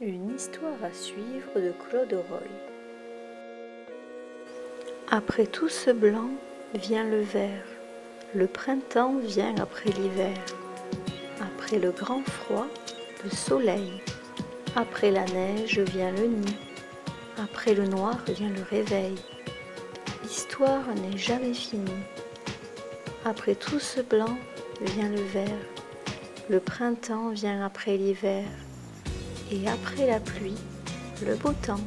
Une histoire à suivre de Claude Roy. Après tout ce blanc vient le vert, le printemps vient après l'hiver. Après le grand froid, le soleil, après la neige vient le nid, après le noir vient le réveil. L'histoire n'est jamais finie. Après tout ce blanc vient le vert, le printemps vient après l'hiver. Et après la pluie, le beau temps.